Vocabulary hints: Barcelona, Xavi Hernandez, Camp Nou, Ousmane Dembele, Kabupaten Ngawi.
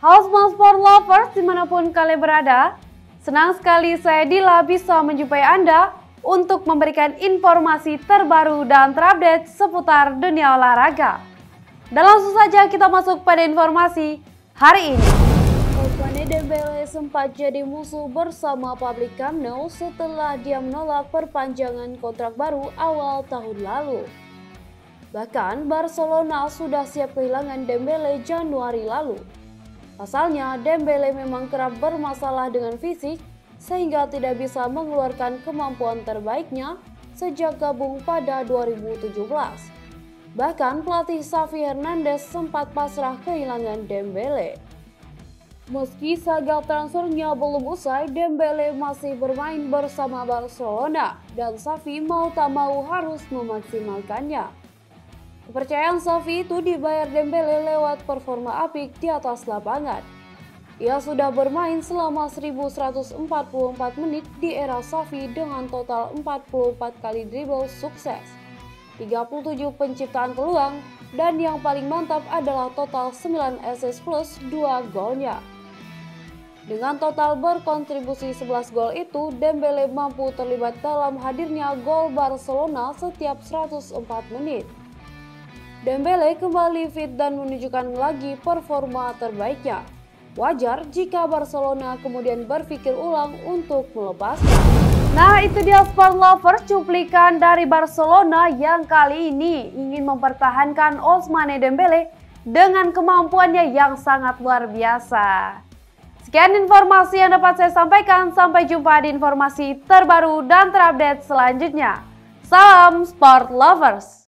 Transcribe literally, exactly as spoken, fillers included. Halo sport lovers dimanapun kalian berada, senang sekali saya Dila bisa menjumpai Anda untuk memberikan informasi terbaru dan terupdate seputar dunia olahraga. Dan langsung saja kita masuk pada informasi hari ini. Ousmane Dembele sempat jadi musuh bersama publik Camp Nou setelah dia menolak perpanjangan kontrak baru awal tahun lalu. Bahkan Barcelona sudah siap kehilangan Dembele Januari lalu. Pasalnya, Dembele memang kerap bermasalah dengan fisik sehingga tidak bisa mengeluarkan kemampuan terbaiknya sejak gabung pada dua ribu tujuh belas. Bahkan pelatih Xavi Hernandez sempat pasrah kehilangan Dembele. Meski saga transfernya belum usai, Dembele masih bermain bersama Barcelona dan Xavi mau tak mau harus memaksimalkannya. Kepercayaan Xavi itu dibayar Dembele lewat performa apik di atas lapangan. Ia sudah bermain selama seribu seratus empat puluh empat menit di era Xavi dengan total empat puluh empat kali dribble sukses, tiga puluh tujuh penciptaan peluang, dan yang paling mantap adalah total sembilan assist plus dua golnya. Dengan total berkontribusi sebelas gol itu, Dembele mampu terlibat dalam hadirnya gol Barcelona setiap seratus empat menit. Dembele kembali fit dan menunjukkan lagi performa terbaiknya. Wajar jika Barcelona kemudian berpikir ulang untuk melepasnya. Nah, itu dia sport lovers cuplikan dari Barcelona yang kali ini ingin mempertahankan Ousmane Dembele dengan kemampuannya yang sangat luar biasa. Sekian informasi yang dapat saya sampaikan. Sampai jumpa di informasi terbaru dan terupdate selanjutnya. Salam sport lovers.